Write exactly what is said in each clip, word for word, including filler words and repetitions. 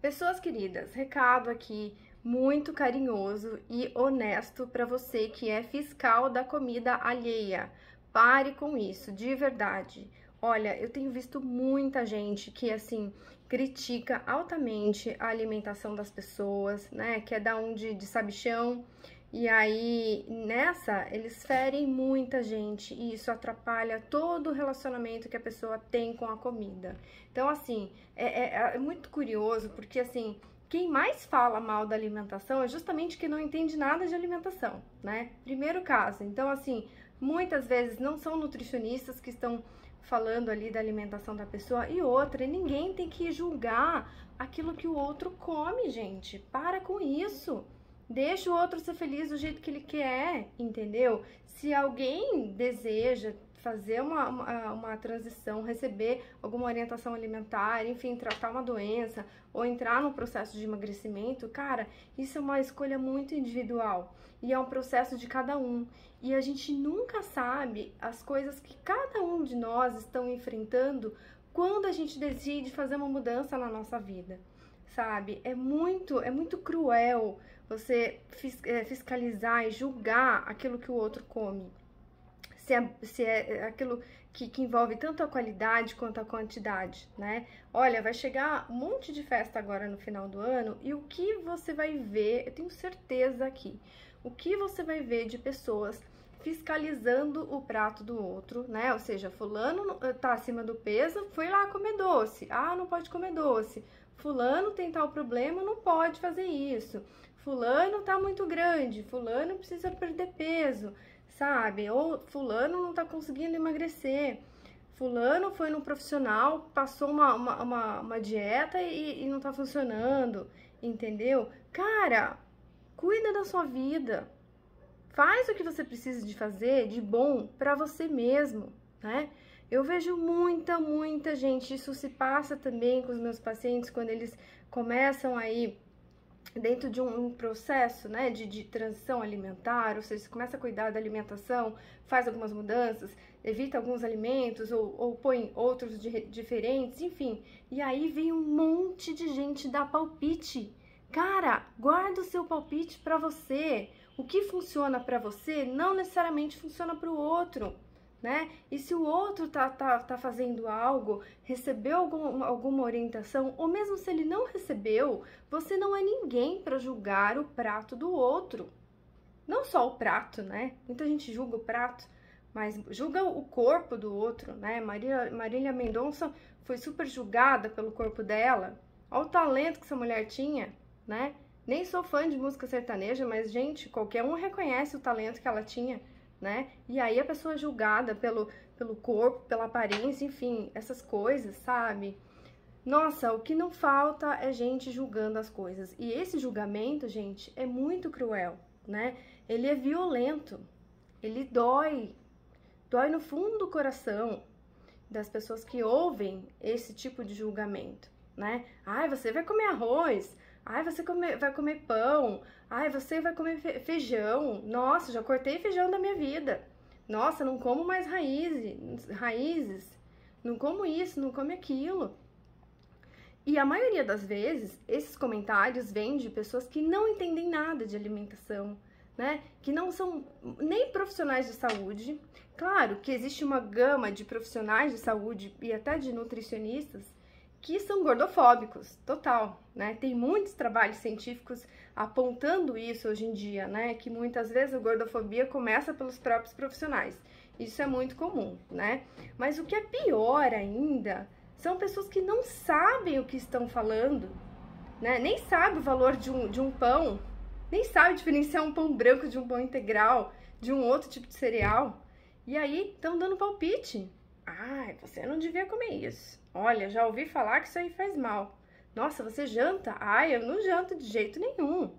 Pessoas queridas, recado aqui muito carinhoso e honesto para você que é fiscal da comida alheia. Pare com isso, de verdade. Olha, eu tenho visto muita gente que, assim, critica altamente a alimentação das pessoas, né? Que é dar um de, de sabichão. E aí, nessa, eles ferem muita gente e isso atrapalha todo o relacionamento que a pessoa tem com a comida. Então, assim, é, é, é muito curioso porque, assim, quem mais fala mal da alimentação é justamente quem não entende nada de alimentação, né? Primeiro caso. Então, assim, muitas vezes não são nutricionistas que estão falando ali da alimentação da pessoa. E outra, ninguém tem que julgar aquilo que o outro come, gente. Para com isso. Deixa o outro ser feliz do jeito que ele quer, entendeu? Se alguém deseja fazer uma, uma, uma transição, receber alguma orientação alimentar, enfim, tratar uma doença ou entrar no processo de emagrecimento, cara, isso é uma escolha muito individual e é um processo de cada um. E a gente nunca sabe as coisas que cada um de nós estão enfrentando quando a gente decide fazer uma mudança na nossa vida, sabe? É muito, é muito cruel você fiscalizar e julgar aquilo que o outro come. Se é, se é aquilo que, que envolve tanto a qualidade quanto a quantidade, né? Olha, vai chegar um monte de festa agora no final do ano e o que você vai ver, eu tenho certeza aqui, o que você vai ver de pessoas fiscalizando o prato do outro, né? Ou seja, fulano tá acima do peso, foi lá comer doce. Ah, não pode comer doce. Fulano tem tal problema, não pode fazer isso. Fulano tá muito grande, fulano precisa perder peso, sabe? Ou fulano não tá conseguindo emagrecer. Fulano foi num profissional, passou uma, uma, uma, uma dieta e, e não tá funcionando, entendeu? Cara, cuida da sua vida. Faz o que você precisa de fazer de bom pra você mesmo, né? Eu vejo muita, muita gente, isso se passa também com os meus pacientes quando eles começam aí dentro de um, um processo, né, de, de transição alimentar, ou seja, você começa a cuidar da alimentação, faz algumas mudanças, evita alguns alimentos ou, ou põe outros de, diferentes, enfim. E aí vem um monte de gente dar palpite. Cara, guarda o seu palpite pra você. O que funciona pra você não necessariamente funciona pro outro, né? E se o outro tá, tá, tá fazendo algo, recebeu algum, alguma orientação, ou mesmo se ele não recebeu, você não é ninguém para julgar o prato do outro. Não só o prato, né? Muita gente julga o prato, mas julga o corpo do outro, né? Marília, Marília Mendonça foi super julgada pelo corpo dela. Olha o talento que essa mulher tinha, né? Nem sou fã de música sertaneja, mas, gente, qualquer um reconhece o talento que ela tinha, né? E aí a pessoa é julgada pelo, pelo corpo, pela aparência, enfim, essas coisas, sabe? Nossa, o que não falta é gente julgando as coisas. E esse julgamento, gente, é muito cruel, né? Ele é violento, ele dói, dói no fundo do coração das pessoas que ouvem esse tipo de julgamento, né? Ai, você vai comer arroz, ai, você come, vai comer pão, ai, você vai comer feijão, nossa, já cortei feijão da minha vida, nossa, não como mais raízes, raízes, não como isso, não como aquilo. E a maioria das vezes, esses comentários vêm de pessoas que não entendem nada de alimentação, né? Que não são nem profissionais de saúde. Claro que existe uma gama de profissionais de saúde e até de nutricionistas que são gordofóbicos, total, né? Tem muitos trabalhos científicos apontando isso hoje em dia, né? Que muitas vezes a gordofobia começa pelos próprios profissionais. Isso é muito comum, né? Mas o que é pior ainda são pessoas que não sabem o que estão falando, né? Nem sabem o valor de um, de um pão, nem sabem diferenciar um pão branco de um pão integral, de um outro tipo de cereal. E aí estão dando palpite. Ah, você não devia comer isso. Olha, já ouvi falar que isso aí faz mal. Nossa, você janta? Ai, eu não janto de jeito nenhum.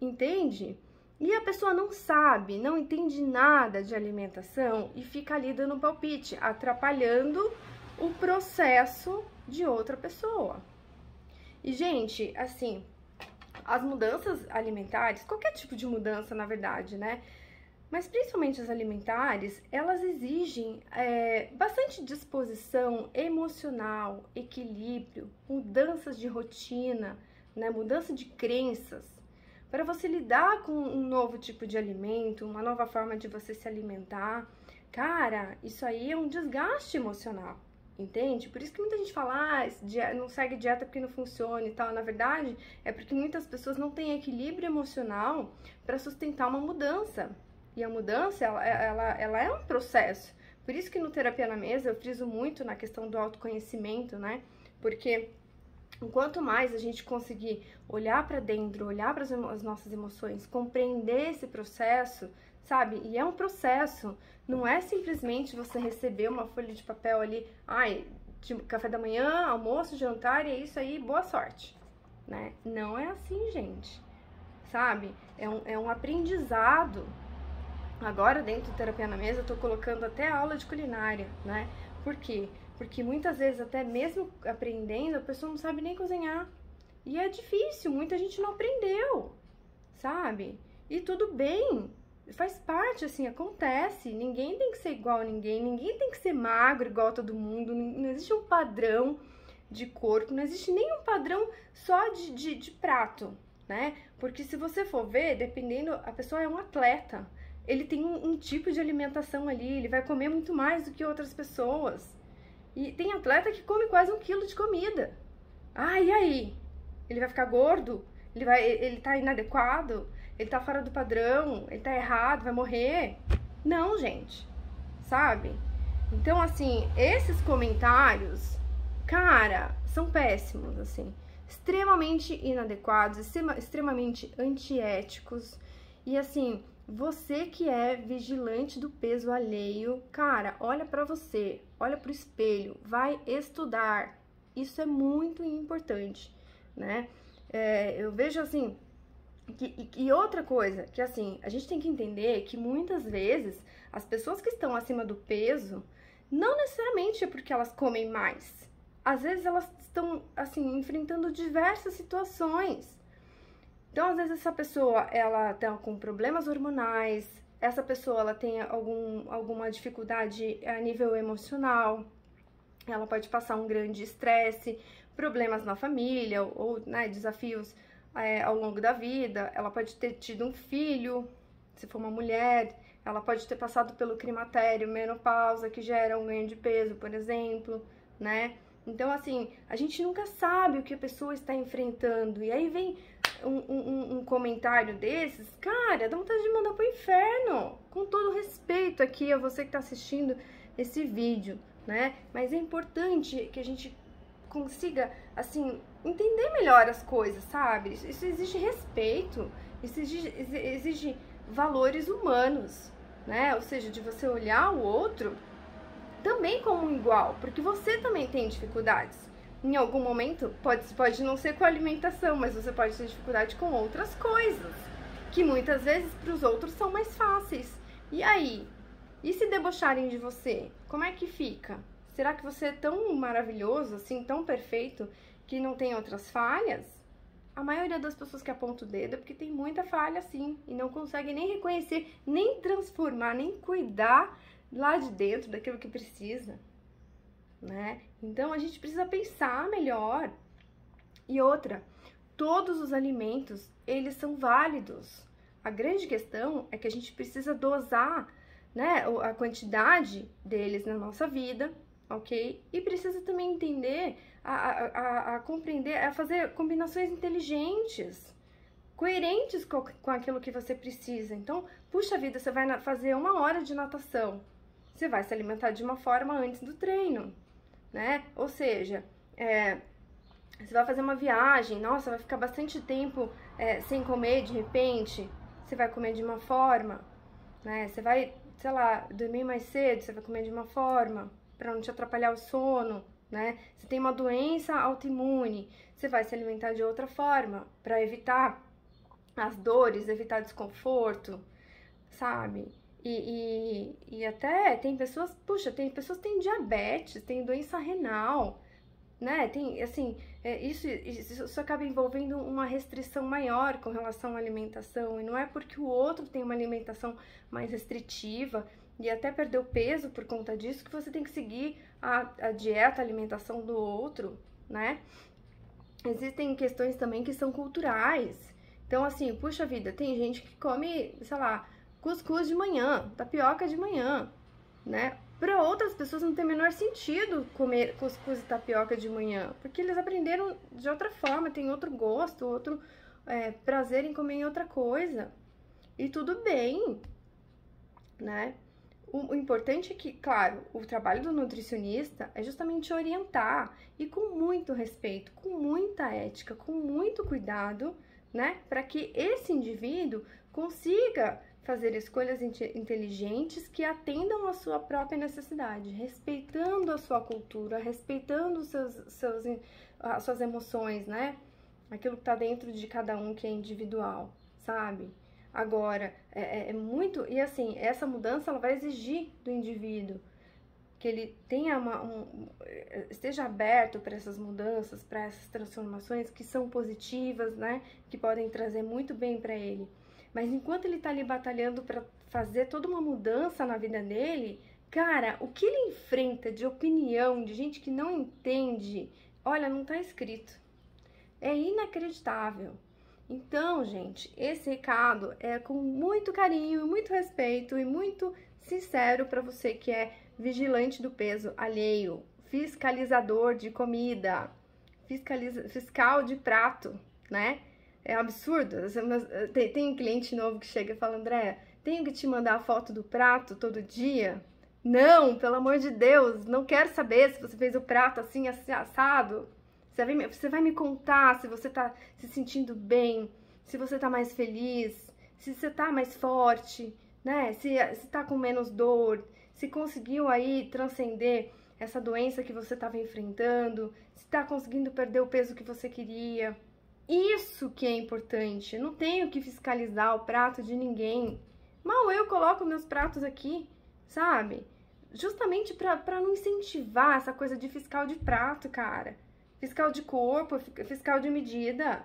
Entende? E a pessoa não sabe, não entende nada de alimentação e fica ali dando palpite, atrapalhando o processo de outra pessoa. E, gente, assim, as mudanças alimentares, qualquer tipo de mudança, na verdade, né? mas principalmente as alimentares, elas exigem é, bastante disposição emocional, equilíbrio, mudanças de rotina, né, mudança de crenças, para você lidar com um novo tipo de alimento, uma nova forma de você se alimentar. Cara, isso aí é um desgaste emocional, entende? Por isso que muita gente fala, ah, não segue dieta porque não funciona e tal. Na verdade, é porque muitas pessoas não têm equilíbrio emocional para sustentar uma mudança. E a mudança, ela, ela, ela é um processo. Por isso que no Terapia na Mesa eu friso muito na questão do autoconhecimento, né? Porque quanto mais a gente conseguir olhar para dentro, olhar para as nossas emoções, compreender esse processo, sabe? E é um processo, não é simplesmente você receber uma folha de papel ali, ai, tipo, café da manhã, almoço, jantar, e é isso aí, boa sorte, né? Não é assim, gente, sabe? É um, é um aprendizado. Agora, dentro do Terapia na Mesa, eu tô colocando até aula de culinária, né? Por quê? Porque muitas vezes, até mesmo aprendendo, a pessoa não sabe nem cozinhar. E é difícil, muita gente não aprendeu, sabe? E tudo bem, faz parte, assim, acontece. Ninguém tem que ser igual a ninguém, ninguém tem que ser magro igual a todo mundo. Não existe um padrão de corpo, não existe nenhum padrão só de, de, de prato, né? Porque se você for ver, dependendo, a pessoa é um atleta. Ele tem um, um tipo de alimentação ali, ele vai comer muito mais do que outras pessoas. E tem atleta que come quase um quilo de comida. Ah, e aí? Ele vai ficar gordo? Ele, vai, ele tá inadequado? Ele tá fora do padrão? Ele tá errado? Vai morrer? Não, gente. Sabe? Então, assim, esses comentários, cara, são péssimos, assim. Extremamente inadequados, extremamente antiéticos. E, assim, você que é vigilante do peso alheio, cara, olha pra você, olha pro espelho, vai estudar. Isso é muito importante, né? É, eu vejo assim, que, e outra coisa, que assim, a gente tem que entender que muitas vezes as pessoas que estão acima do peso, não necessariamente é porque elas comem mais. Às vezes elas estão, assim, enfrentando diversas situações. Então, às vezes, essa pessoa, ela tá com problemas hormonais, essa pessoa, ela tem algum, alguma dificuldade a nível emocional, ela pode passar um grande estresse, problemas na família ou, né, desafios é, ao longo da vida, ela pode ter tido um filho, se for uma mulher, ela pode ter passado pelo climatério, menopausa, que gera um ganho de peso, por exemplo, né? Então, assim, a gente nunca sabe o que a pessoa está enfrentando, e aí vem Um, um, um comentário desses, cara, dá vontade de mandar pro inferno, com todo respeito aqui a você que tá assistindo esse vídeo, né? Mas é importante que a gente consiga, assim, entender melhor as coisas, sabe? Isso exige respeito, isso exige, exige valores humanos, né? Ou seja, de você olhar o outro também como um igual, porque você também tem dificuldades. Em algum momento, pode, pode não ser com a alimentação, mas você pode ter dificuldade com outras coisas, que muitas vezes para os outros são mais fáceis. E aí? E se debocharem de você? Como é que fica? Será que você é tão maravilhoso, assim, tão perfeito, que não tem outras falhas? A maioria das pessoas que aponta o dedo é porque tem muita falha, sim, e não consegue nem reconhecer, nem transformar, nem cuidar lá de dentro daquilo que precisa, né? Então a gente precisa pensar melhor. E outra, todos os alimentos, eles são válidos. A grande questão é que a gente precisa dosar, né, a quantidade deles na nossa vida, ok? E precisa também entender, a, a, a, a compreender, a fazer combinações inteligentes, coerentes com, com aquilo que você precisa. Então, puxa vida, você vai fazer uma hora de natação, você vai se alimentar de uma forma antes do treino, né? Ou seja, é, você vai fazer uma viagem, nossa, vai ficar bastante tempo é, sem comer, de repente, você vai comer de uma forma, né? Você vai, sei lá, dormir mais cedo, você vai comer de uma forma, para não te atrapalhar o sono, né? Você tem uma doença autoimune, você vai se alimentar de outra forma, para evitar as dores, evitar desconforto, sabe? E, e, e até tem pessoas, puxa, tem pessoas que têm diabetes, tem doença renal, né? Tem, assim, É, isso, isso, isso acaba envolvendo uma restrição maior com relação à alimentação, e não é porque o outro tem uma alimentação mais restritiva e até perdeu peso por conta disso que você tem que seguir a, a dieta, a alimentação do outro, né? Existem questões também que são culturais. Então, assim, puxa vida, tem gente que come, sei lá, cuscuz de manhã, tapioca de manhã, né? Para outras pessoas não tem o menor sentido comer cuscuz e tapioca de manhã, porque eles aprenderam de outra forma, tem outro gosto, outro é, prazer em comer outra coisa. E tudo bem, né? O, o importante é que, claro, o trabalho do nutricionista é justamente orientar, e com muito respeito, com muita ética, com muito cuidado, né? Para que esse indivíduo consiga fazer escolhas inteligentes que atendam à sua própria necessidade, respeitando a sua cultura, respeitando seus, seus, as suas emoções, né? Aquilo que está dentro de cada um, que é individual, sabe? Agora, é, é muito... E assim, essa mudança ela vai exigir do indivíduo que ele tenha uma, um, esteja aberto para essas mudanças, para essas transformações que são positivas, né? Que podem trazer muito bem para ele. Mas enquanto ele tá ali batalhando para fazer toda uma mudança na vida dele, cara, o que ele enfrenta de opinião, de gente que não entende, olha, não tá escrito. É inacreditável. Então, gente, esse recado é com muito carinho, muito respeito e muito sincero para você que é vigilante do peso alheio, fiscalizador de comida, fiscaliza, fiscal de prato, né? É absurdo, tem, tem um cliente novo que chega e fala, Andréia, tenho que te mandar a foto do prato todo dia? Não, pelo amor de Deus, não quero saber se você fez o prato assim, assado. Você vai me, você vai me contar se você tá se sentindo bem, se você tá mais feliz, se você tá mais forte, né? Se, se tá com menos dor, se conseguiu aí transcender essa doença que você tava enfrentando, se tá conseguindo perder o peso que você queria. Isso que é importante, eu não tenho que fiscalizar o prato de ninguém. Mal eu coloco meus pratos aqui, sabe? Justamente para não incentivar essa coisa de fiscal de prato, cara. Fiscal de corpo, fiscal de medida.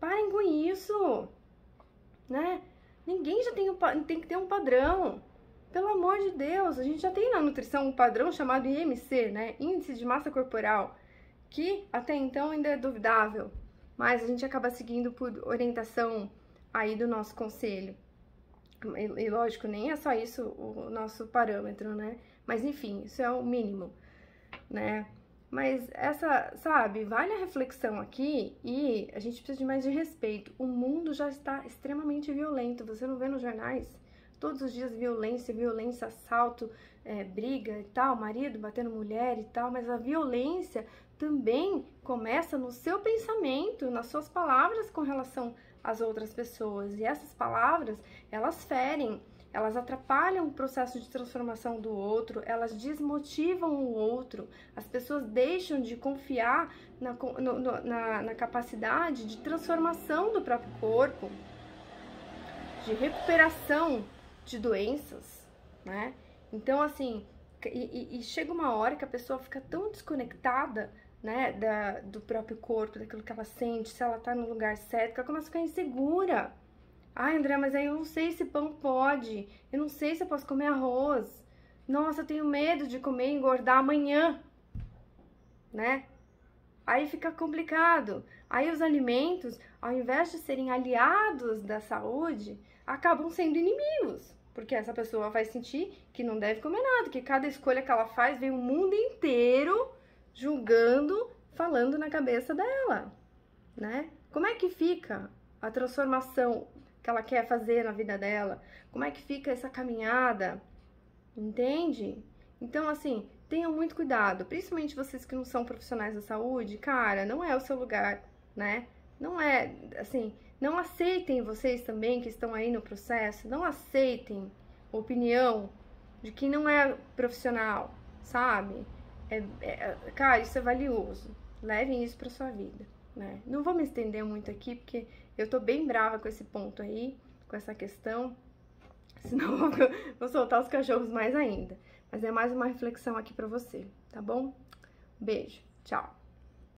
Parem com isso, né? Ninguém já tem, um, tem que ter um padrão. Pelo amor de Deus, a gente já tem na nutrição um padrão chamado I M C, né? Índice de massa corporal, que até então ainda é duvidável. Mas a gente acaba seguindo por orientação aí do nosso conselho. E, e lógico, nem é só isso o nosso parâmetro, né? Mas enfim, isso é o mínimo, né? Mas essa, sabe, vale a reflexão aqui, e a gente precisa de mais de respeito. O mundo já está extremamente violento, você não vê nos jornais? Todos os dias violência, violência, assalto, é, briga e tal, marido batendo mulher e tal, mas a violência também começa no seu pensamento, nas suas palavras com relação às outras pessoas. E essas palavras, elas ferem, elas atrapalham o processo de transformação do outro, elas desmotivam o outro, as pessoas deixam de confiar na, no, no, na, na capacidade de transformação do próprio corpo, de recuperação de doenças, né? Então, assim, e, e chega uma hora que a pessoa fica tão desconectada, né, da, do próprio corpo, daquilo que ela sente, se ela tá no lugar certo, que ela começa a ficar insegura. Ai, André, mas aí eu não sei se pão pode, eu não sei se eu posso comer arroz. Nossa, eu tenho medo de comer e engordar amanhã, né? Aí fica complicado. Aí os alimentos, ao invés de serem aliados da saúde, acabam sendo inimigos, porque essa pessoa vai sentir que não deve comer nada, que cada escolha que ela faz vem o mundo inteiro julgando, falando na cabeça dela, né? Como é que fica a transformação que ela quer fazer na vida dela? Como é que fica essa caminhada? Entende? Então, assim, tenham muito cuidado, principalmente vocês que não são profissionais da saúde, cara, não é o seu lugar, né? Não é, assim... Não aceitem, vocês também que estão aí no processo, não aceitem a opinião de quem não é profissional, sabe? É, é, cara, isso é valioso. Levem isso pra sua vida, né? Não vou me estender muito aqui, porque eu tô bem brava com esse ponto aí, com essa questão. Senão eu vou, vou soltar os cachorros mais ainda. Mas é mais uma reflexão aqui pra você, tá bom? Beijo, tchau!